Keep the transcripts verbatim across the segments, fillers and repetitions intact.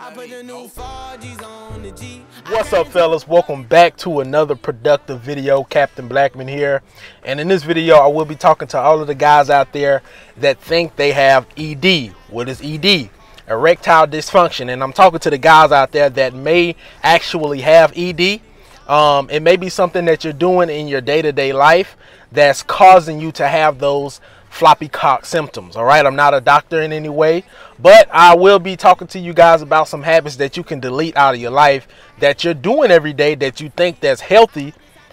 I put the new four G's on the G. What's up, fellas? Welcome back to another productive video. Captain Blackman here, and in this video I will be talking to all of the guys out there that think they have E D. What is E D? Erectile dysfunction. And I'm talking to the guys out there that may actually have E D. Um, it may be something that you're doing in your day-to-day life that's causing you to have those floppy cock symptoms. All right, I'm not a doctor in any way, but I will be talking to you guys about some habits that you can delete out of your life that you're doing every day that you think that's healthy.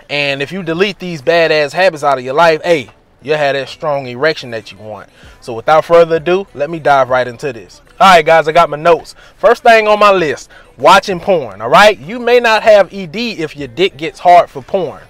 And if you delete these badass habits out of your life, hey, you'll have that strong erection that you want. So without further ado, let me dive right into this. All right, guys, I got my notes. First thing on my list, watching porn. All right, you may not have E D if your dick gets hard for porn,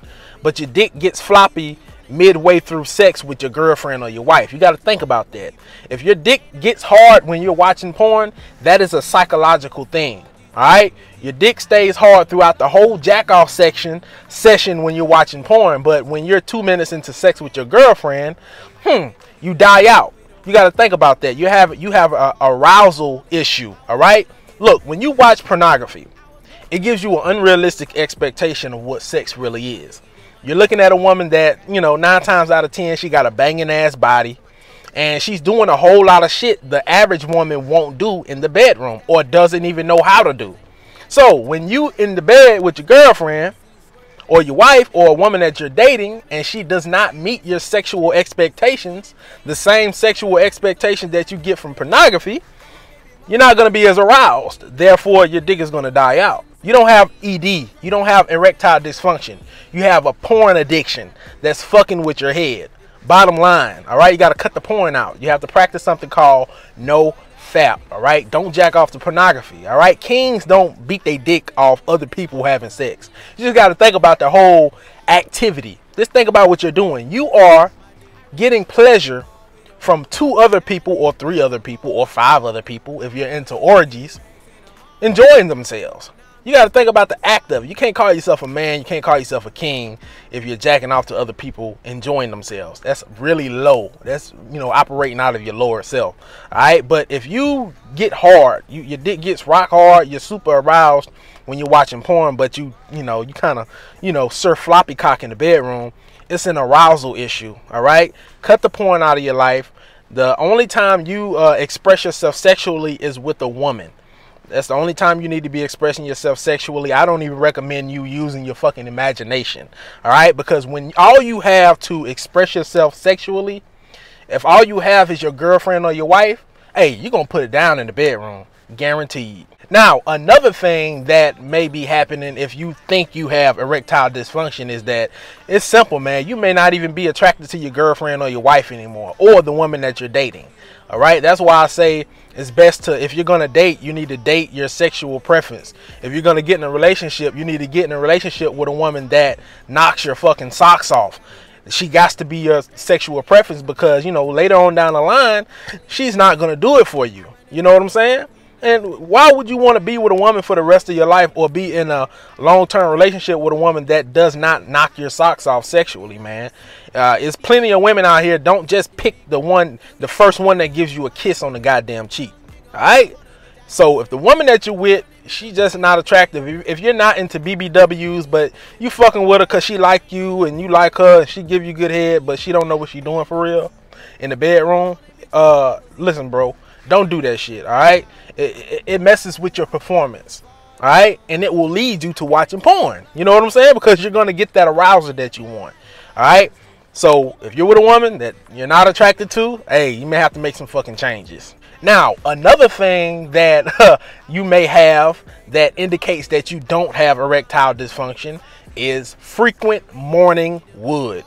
but your dick gets floppy midway through sex with your girlfriend or your wife. You got to think about that. If your dick gets hard when you're watching porn, that is a psychological thing. All right, your dick stays hard throughout the whole jack off section session when you're watching porn, but when you're two minutes into sex with your girlfriend, hmm you die out. You got to think about that. You have you have a arousal issue. All right, look, when you watch pornography, it gives you an unrealistic expectation of what sex really is. You're looking at a woman that, you know, nine times out of ten, she got a banging ass body, and she's doing a whole lot of shit the average woman won't do in the bedroom or doesn't even know how to do. So when you in the bed with your girlfriend or your wife or a woman that you're dating and she does not meet your sexual expectations, the same sexual expectations that you get from pornography, you're not going to be as aroused. Therefore, your dick is going to die out. You don't have E D. You don't have erectile dysfunction. You have a porn addiction that's fucking with your head. Bottom line, all right? You got to cut the porn out. You have to practice something called no fap, all right? Don't jack off to pornography, all right? Kings don't beat their dick off other people having sex. You just got to think about the whole activity. Just think about what you're doing. You are getting pleasure from two other people or three other people or five other people if you're into orgies enjoying themselves. You got to think about the act of it. You can't call yourself a man. You can't call yourself a king if you're jacking off to other people enjoying themselves. That's really low. That's, you know, operating out of your lower self. All right. But if you get hard, you, your dick gets rock hard. You're super aroused when you're watching porn, but you, you know, you kind of, you know, surf floppy cock in the bedroom. It's an arousal issue. All right. Cut the porn out of your life. The only time you uh, express yourself sexually is with a woman. That's the only time you need to be expressing yourself sexually. I don't even recommend you using your fucking imagination. All right. Because when all you have to express yourself sexually, if all you have is your girlfriend or your wife, hey, you're going to put it down in the bedroom. Guaranteed. Now, another thing that may be happening if you think you have erectile dysfunction is that it's simple, man. You may not even be attracted to your girlfriend or your wife anymore, or the woman that you're dating. All right. That's why I say it's best to, if you're going to date, you need to date your sexual preference. If you're going to get in a relationship, you need to get in a relationship with a woman that knocks your fucking socks off. She got to be your sexual preference because, you know, later on down the line, she's not going to do it for you. You know what I'm saying? And why would you want to be with a woman for the rest of your life or be in a long-term relationship with a woman that does not knock your socks off sexually, man? Uh, there's plenty of women out here. Don't just pick the one, the first one that gives you a kiss on the goddamn cheek. All right. So if the woman that you're with, she's just not attractive. If you're not into B B Ws, but you fucking with her because she like you and you like her, and she give you good head, but she don't know what she doing for real in the bedroom. Uh, listen, bro. Don't do that shit, all right? It, it, it messes with your performance, all right? And it will lead you to watching porn. You know what I'm saying? Because you're going to get that arousal that you want, all right? So if you're with a woman that you're not attracted to, hey, you may have to make some fucking changes. Now, another thing that uh, you may have that indicates that you don't have erectile dysfunction is frequent morning wood.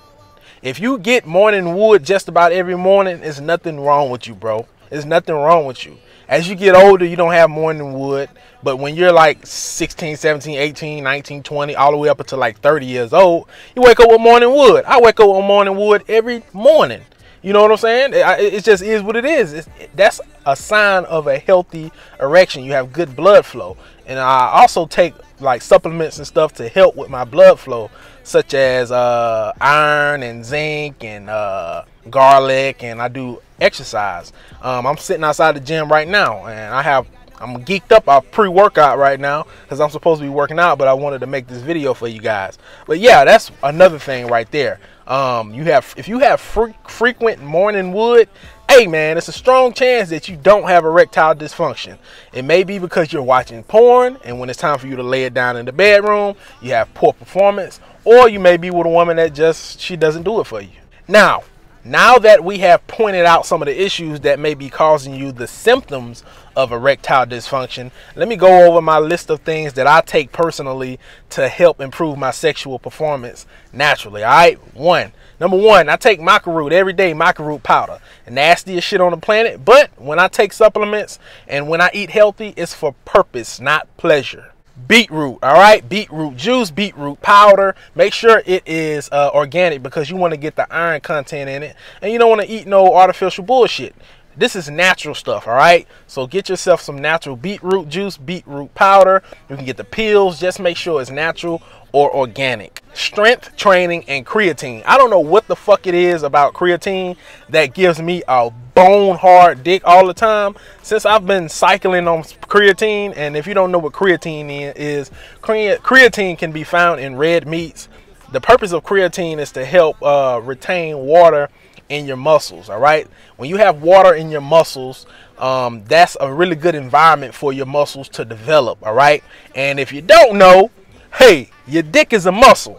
If you get morning wood just about every morning, there's nothing wrong with you, bro. There's nothing wrong with you. As you get older, you don't have morning wood. But when you're like sixteen, seventeen, eighteen, nineteen, twenty, all the way up until like thirty years old, you wake up with morning wood. I wake up with morning wood every morning. You know what I'm saying? It, it just is what it is. It's, it, that's a sign of a healthy erection. You have good blood flow. And I also take like supplements and stuff to help with my blood flow, such as uh, iron and zinc and uh, garlic. And I do exercise. Um, I'm sitting outside the gym right now and I have I'm geeked up off pre-workout right now because I'm supposed to be working out, but I wanted to make this video for you guys. But yeah, that's another thing right there. Um, you have, if you have fre frequent morning wood, hey man, it's a strong chance that you don't have erectile dysfunction. It may be because you're watching porn, and when it's time for you to lay it down in the bedroom, you have poor performance, or you may be with a woman that just, she doesn't do it for you. Now, Now that we have pointed out some of the issues that may be causing you the symptoms of erectile dysfunction, let me go over my list of things that I take personally to help improve my sexual performance naturally. All right, one. Number one, I take maca root every day, maca root powder. Nastiest shit on the planet, but when I take supplements and when I eat healthy, it's for purpose, not pleasure. Beetroot, all right, beetroot juice, beetroot powder. Make sure it is uh, organic because you want to get the iron content in it, and you don't want to eat no artificial bullshit. This is natural stuff, all right? So get yourself some natural beetroot juice, beetroot powder. You can get the pills. Just make sure it's natural or organic. Strength training and creatine. I don't know what the fuck it is about creatine that gives me a bone hard dick all the time. Since I've been cycling on creatine, and if you don't know what creatine is, creatine can be found in red meats. The purpose of creatine is to help uh, retain water in your muscles. All right, when you have water in your muscles, um, that's a really good environment for your muscles to develop. All right, and if you don't know, hey, your dick is a muscle.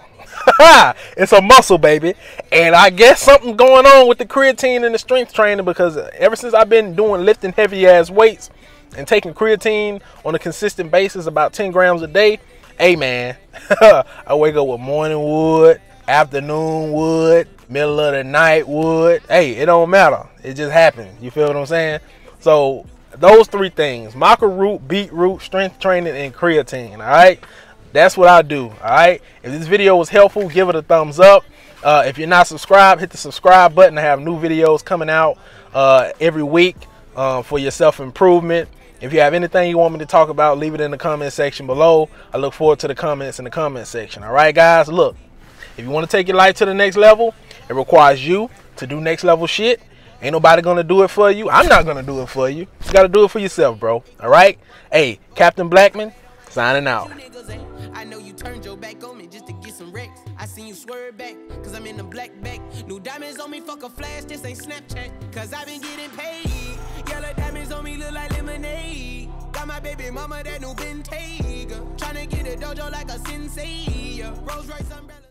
It's a muscle, baby. And I guess something going on with the creatine and the strength training, because ever since I've been doing lifting heavy ass weights and taking creatine on a consistent basis, about ten grams a day, hey man, I wake up with morning wood, afternoon wood, middle of the night wood. Hey, it don't matter, it just happens. You feel what I'm saying? So those three things: maca root, beetroot, strength training, and creatine. All right, that's what I do. All right, if this video was helpful, give it a thumbs up. Uh if you're not subscribed, hit the subscribe button. I have new videos coming out uh every week uh, for your self-improvement. If you have anything you want me to talk about, leave it in the comment section below. I look forward to the comments in the comment section. All right guys, look, if you want to take your life to the next level, it requires you to do next level shit. Ain't nobody gonna do it for you. I'm not gonna do it for you. You gotta do it for yourself, bro. All right? Hey, Captain Blackman, signing out. I know you turned your back on me just to get some wrecks. I seen you swerve back, cause I'm in the black back. New diamonds on me, fuck a flash, this ain't Snapchat. Cause I've been getting paid. Yellow diamonds on me look like lemonade. Got my baby mama that new Bentayga. Tryna get a dojo like a sensei. Rolls Royce umbrella.